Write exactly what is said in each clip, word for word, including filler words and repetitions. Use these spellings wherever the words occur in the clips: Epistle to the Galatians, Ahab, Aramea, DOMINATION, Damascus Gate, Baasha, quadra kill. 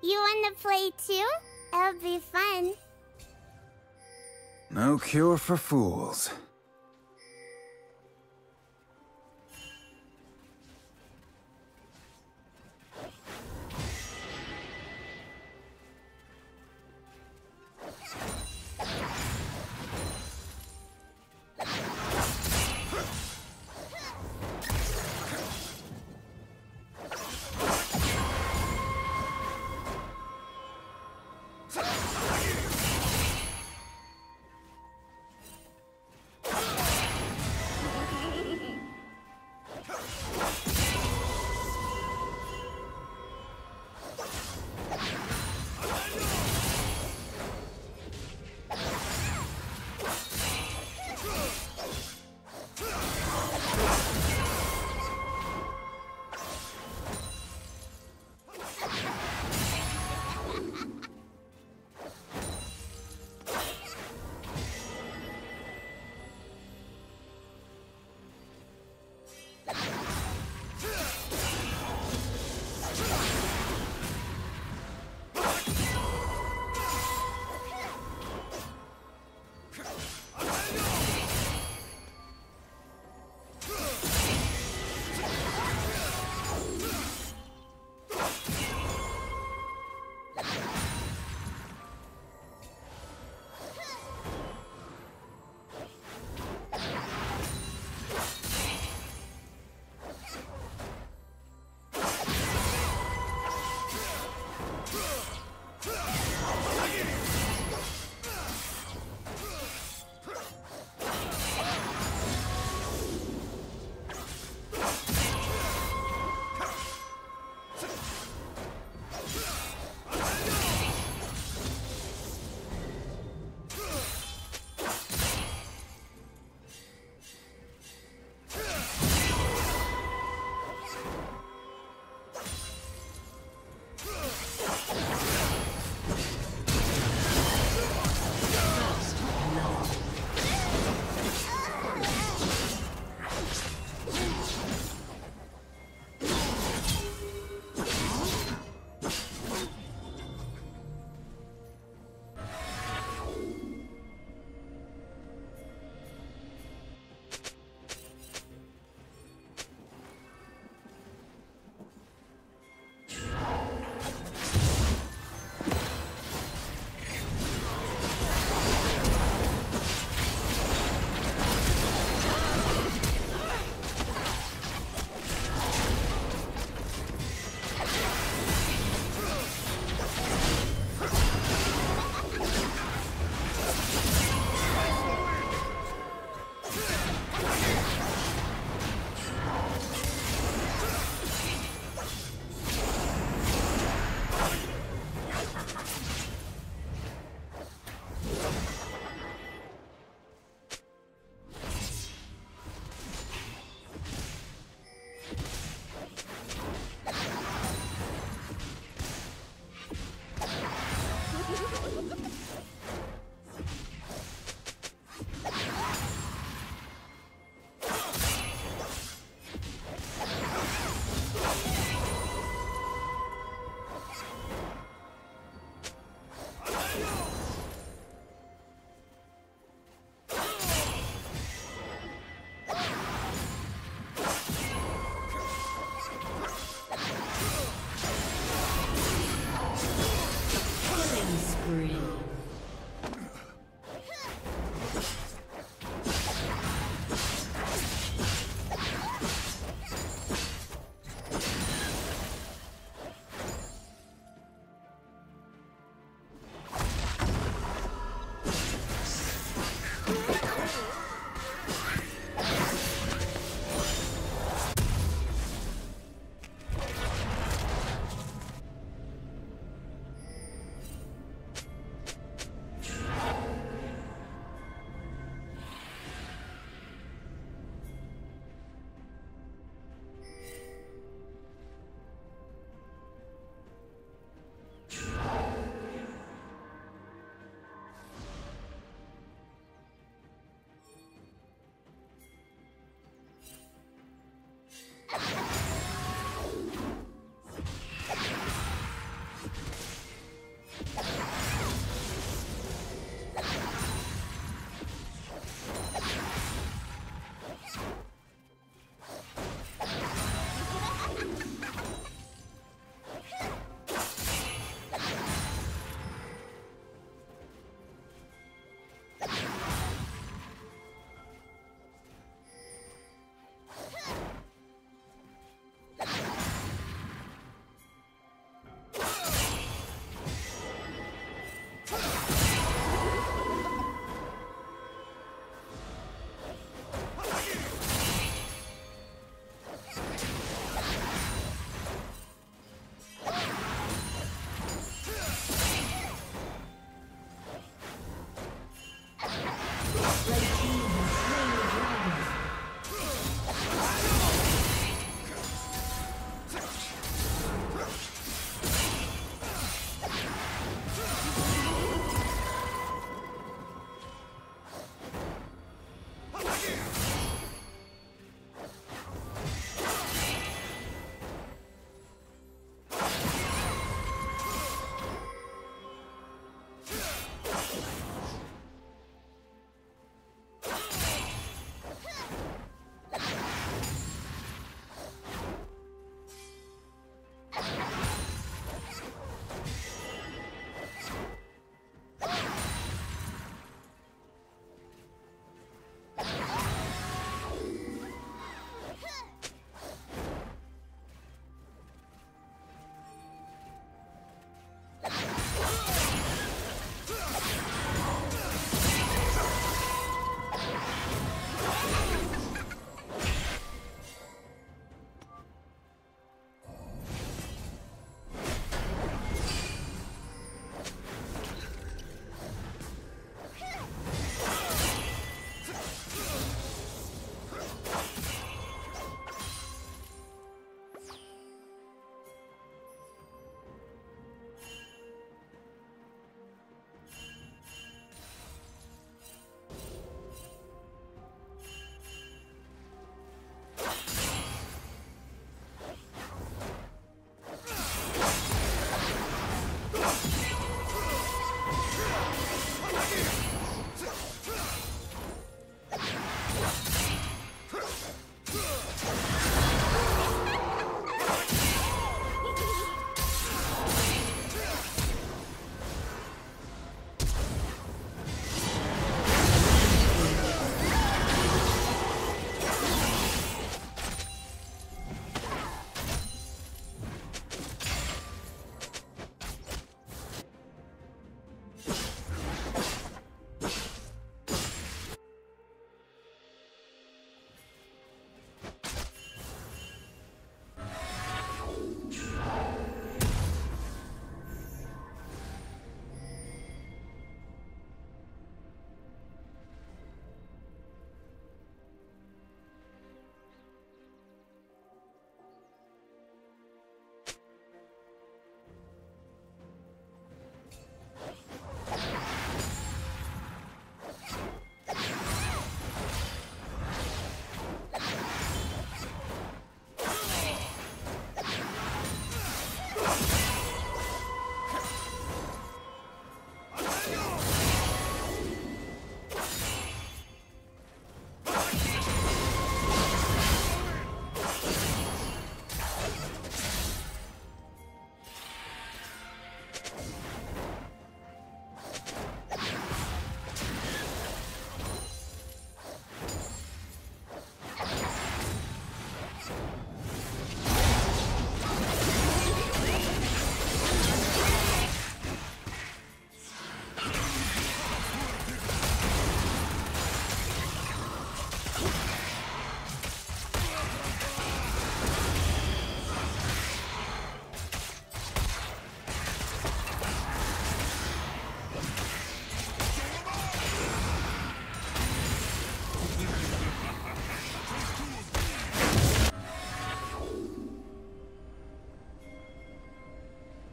You wanna play too? It'll be fun. No cure for fools.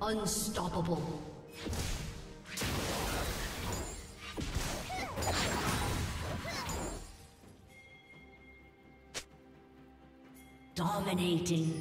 Unstoppable. Dominating.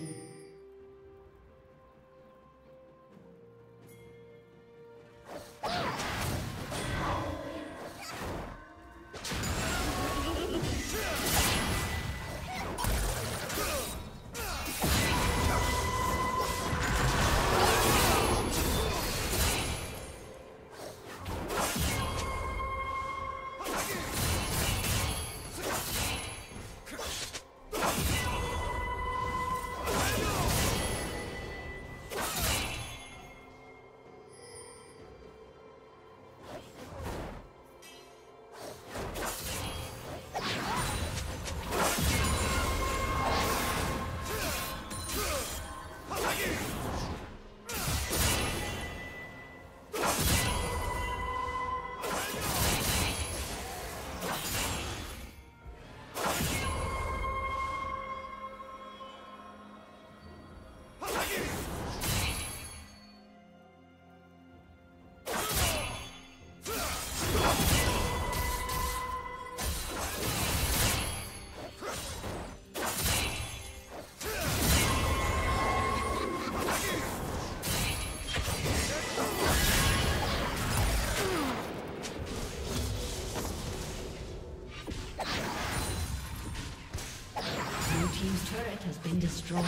Destroyed.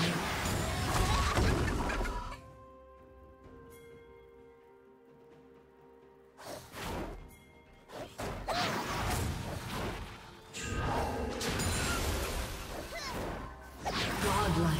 Godlike.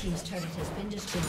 Team's turret has been destroyed.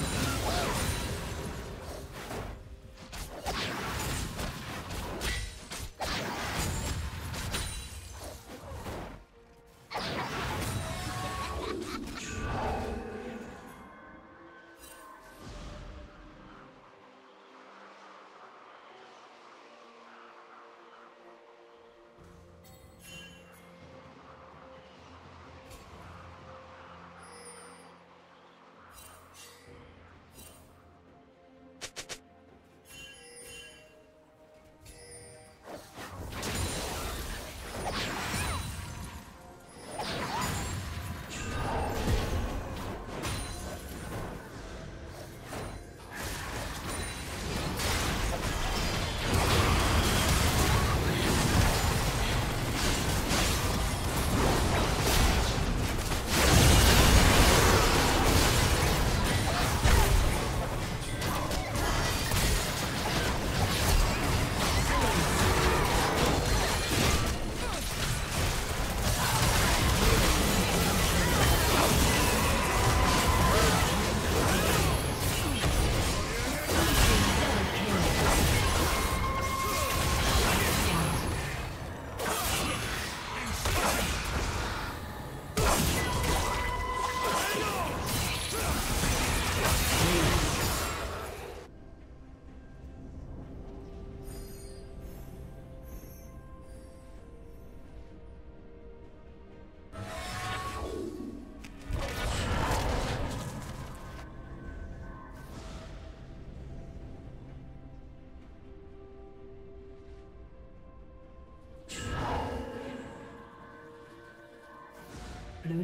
Blue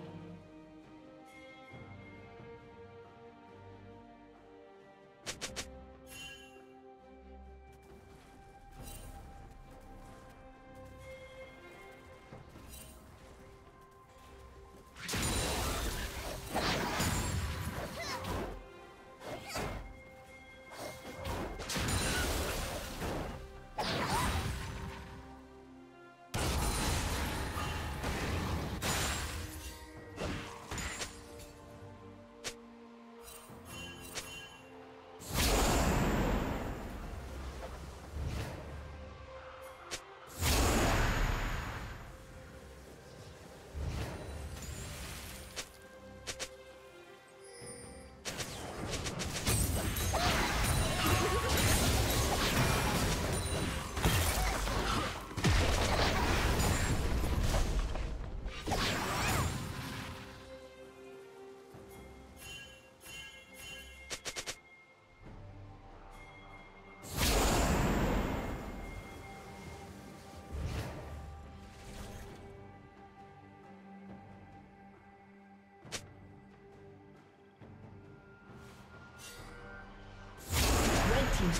Team's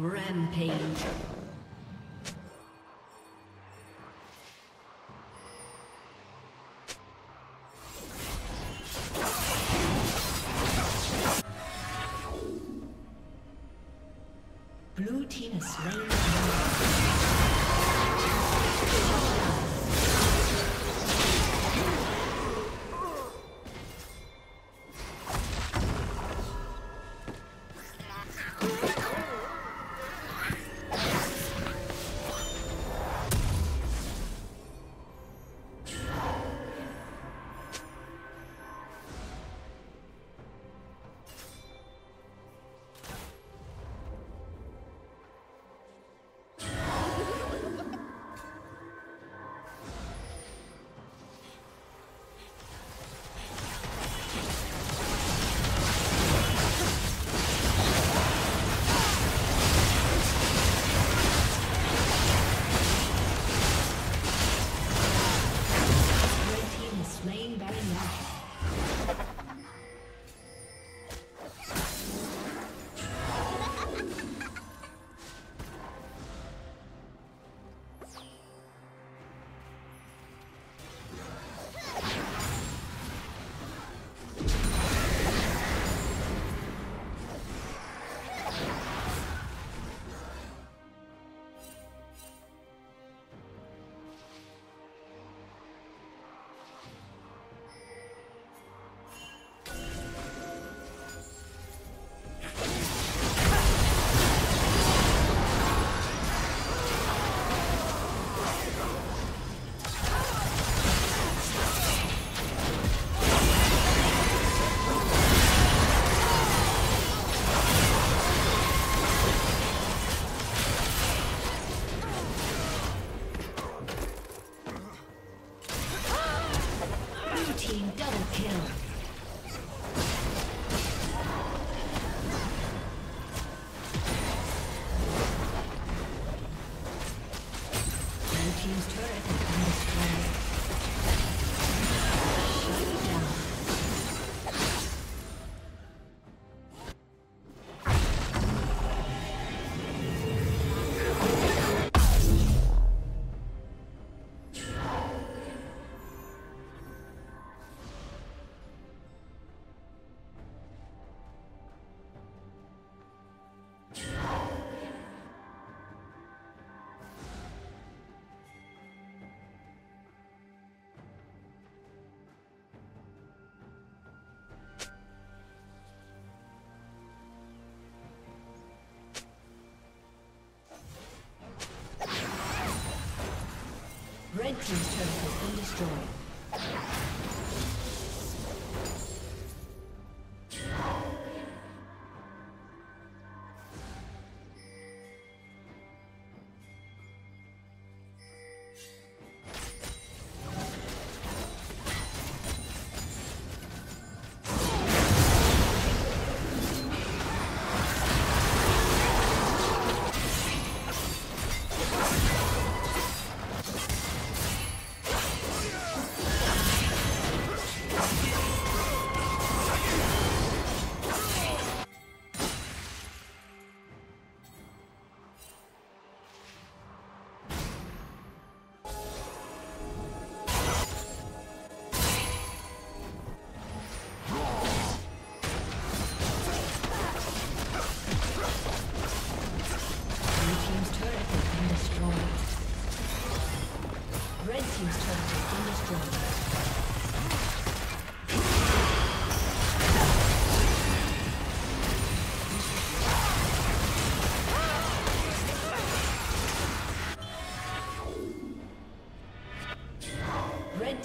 Rampage. Blue team is slain. team double kill. Blue team's turret has been destroyed. Red team's turret has been destroyed. Red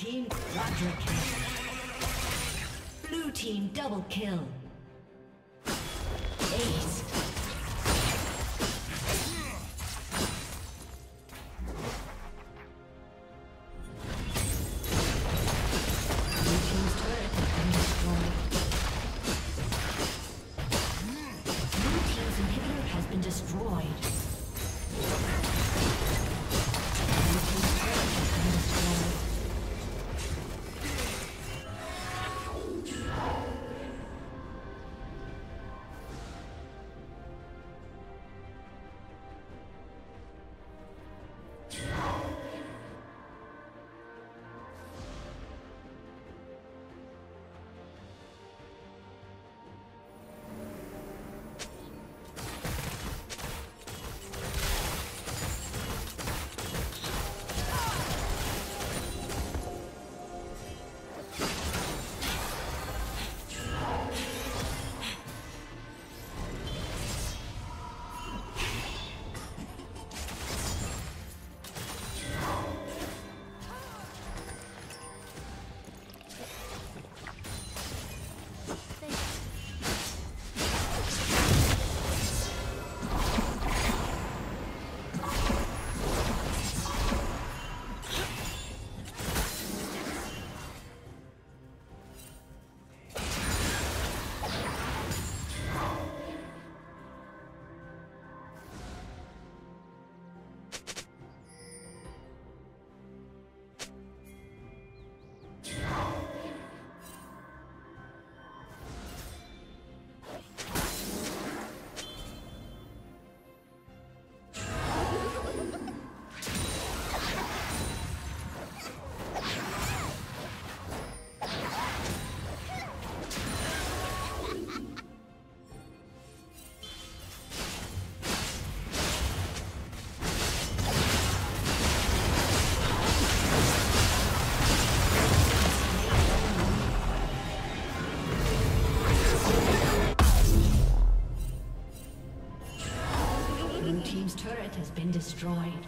team quadra kill. Blue team double kill. Ace. Been destroyed.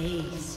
Ace.